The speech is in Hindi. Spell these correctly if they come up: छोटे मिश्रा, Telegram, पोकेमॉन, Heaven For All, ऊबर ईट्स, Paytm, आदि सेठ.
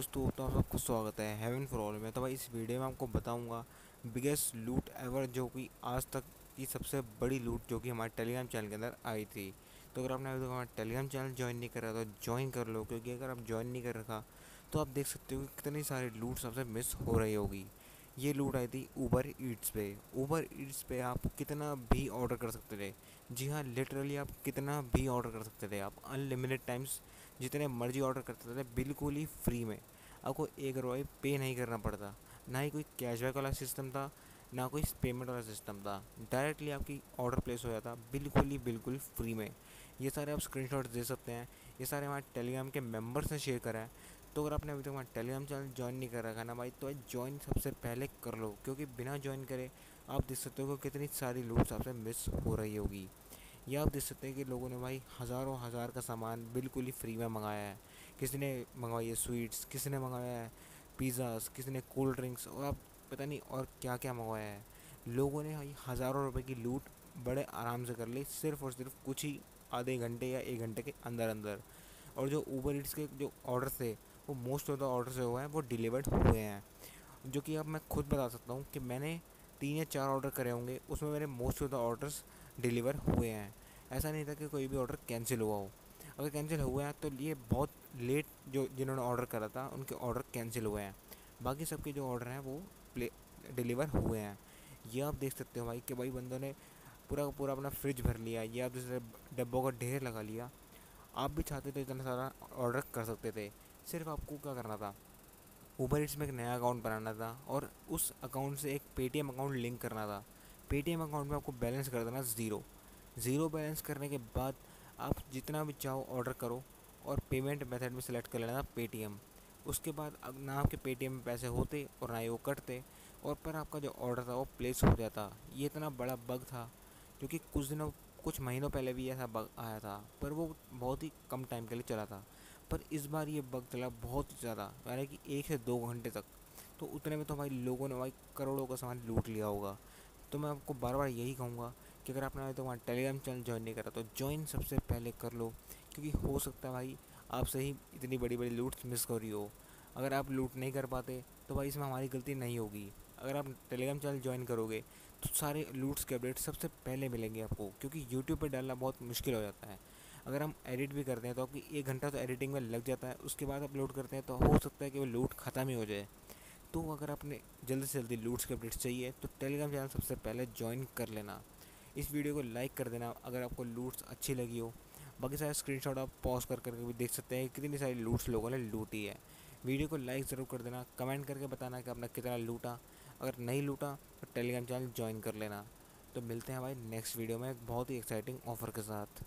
दोस्तों तो आपका स्वागत है हेवन फॉर ऑल में। तो भाई इस वीडियो में आपको बताऊंगा बिगेस्ट लूट एवर, जो कि आज तक की सबसे बड़ी लूट जो कि हमारे टेलीग्राम चैनल के अंदर आई थी। तो अगर आपने अभी तक हमारे टेलीग्राम चैनल ज्वाइन नहीं करा तो ज्वाइन कर लो, क्योंकि अगर आप ज्वाइन नहीं कर रखा तो आप देख सकते हो कि कितनी सारी लूट्स आपसे मिस हो रही होगी। ये लूट आई थी ऊबर ईट्स पे। ऊबर ईट्स पे आप कितना भी ऑर्डर कर सकते थे। जी हाँ, लिटरली आप कितना भी ऑर्डर कर सकते थे। आप अनलिमिटेड टाइम्स जितने मर्जी ऑर्डर करते थे, बिल्कुल ही फ्री में। आपको 1 रुपये पे नहीं करना पड़ता, ना ही कोई कैशबैक वाला सिस्टम था, ना कोई पेमेंट वाला सिस्टम था। डायरेक्टली आपकी ऑर्डर प्लेस हो जाता बिल्कुल फ्री में। ये सारे आप स्क्रीनशॉट्स दे सकते हैं, ये सारे हमारे टेलीग्राम के मेंबर्स ने शेयर करा है। तो अगर आपने अभी तक हमारा टेलीग्राम चैनल ज्वाइन नहीं कर रखा ना भाई, तो ज्वाइन सबसे पहले कर लो, क्योंकि बिना ज्वाइन करे आप देख सकते हो कितनी सारी लूट्स आपसे मिस हो रही होगी। या आप देख सकते हैं कि लोगों ने भाई हज़ारों हज़ार का सामान बिल्कुल ही फ्री में मंगाया है। किसी ने मंगवाई है स्वीट्स, किसी ने मंगाया है पिज़्ज़ास, किसी ने कोल्ड ड्रिंक्स, और आप पता नहीं और क्या क्या मंगवाया है। लोगों ने भाई हज़ारों रुपये की लूट बड़े आराम से कर ली, सिर्फ़ और सिर्फ कुछ ही आधे घंटे या 1 घंटे के अंदर अंदर। और जो ऊबर ईट्स के जो ऑर्डर थे, वो मोस्ट ऑफ द ऑर्डर से हुआ है वो डिलीवर्ड हुए हैं। जो कि अब मैं खुद बता सकता हूँ कि मैंने 3 या 4 ऑर्डर करे होंगे, उसमें मेरे most of the orders deliver हुए हैं। ऐसा नहीं था कि कोई भी ऑर्डर कैंसिल हुआ हो। अगर कैंसिल हुआ है तो ये बहुत लेट जो जिन्होंने ऑर्डर करा था उनके ऑर्डर कैंसिल हुए हैं, बाकी सबके जो ऑर्डर हैं वो डिलीवर हुए हैं। ये आप देख सकते हो भाई कि भाई बंदों ने पूरा का पूरा अपना फ्रिज भर लिया, ये आप जैसे डब्बों का ढेर लगा लिया। आप भी चाहते तो इतना सारा ऑर्डर कर सकते थे, सिर्फ आपको क्या करना था, ऊबर ईट्स में एक नया अकाउंट बनाना था और उस अकाउंट से एक पेटीएम अकाउंट लिंक करना था। पेटीएम अकाउंट में आपको बैलेंस कर देना ज़ीरो बैलेंस करने के बाद आप जितना भी चाहो ऑर्डर करो और पेमेंट मेथड में सेलेक्ट कर लेना पेटीएम। उसके बाद ना आपके पेटीएम में पैसे होते और ना ही वो कटते, और पर आपका जो ऑर्डर था वो प्लेस हो जाता। ये इतना बड़ा बग था, क्योंकि कुछ महीनों पहले भी ऐसा बग आया था, पर वो बहुत ही कम टाइम के लिए चला था। पर इस बार ये बग चला बहुत ज़्यादा, यानी कि 1 से 2 घंटे तक। तो उतने में तो भाई लोगों ने भाई करोड़ों का सामान लूट लिया होगा। तो मैं आपको बार बार यही कहूँगा कि अगर आपने तो हमारा टेलीग्राम चैनल ज्वाइन नहीं करा तो ज्वाइन सबसे पहले कर लो, क्योंकि हो सकता है भाई आपसे ही इतनी बड़ी बड़ी लूट मिस कर रही हो। अगर आप लूट नहीं कर पाते तो भाई इसमें हमारी गलती नहीं होगी। अगर आप टेलीग्राम चैनल ज्वाइन करोगे तो सारे लूट्स के अपडेट सबसे पहले मिलेंगे आपको, क्योंकि यूट्यूब पर डालना बहुत मुश्किल हो जाता है। अगर हम एडिट भी करते हैं तो आपकी 1 घंटा तो एडिटिंग में लग जाता है, उसके बाद अपलोड करते हैं तो हो सकता है कि वो लूट ख़त्म ही हो जाए। तो अगर आपने जल्दी से जल्दी लूट्स के अपडेट्स चाहिए तो टेलीग्राम चैनल सबसे पहले ज्वाइन कर लेना। इस वीडियो को लाइक कर देना अगर आपको लूट्स अच्छी लगी हो। बाकी सारे स्क्रीनशॉट आप पॉज कर करके भी देख सकते हैं कितनी सारी लूट्स लोगों ने लूटी है। वीडियो को लाइक ज़रूर कर देना, कमेंट करके बताना कि आपने कितना लूटा। अगर नहीं लूटा तो टेलीग्राम चैनल ज्वाइन कर लेना। तो मिलते हैं भाई नेक्स्ट वीडियो में एक बहुत ही एक्साइटिंग ऑफर के साथ।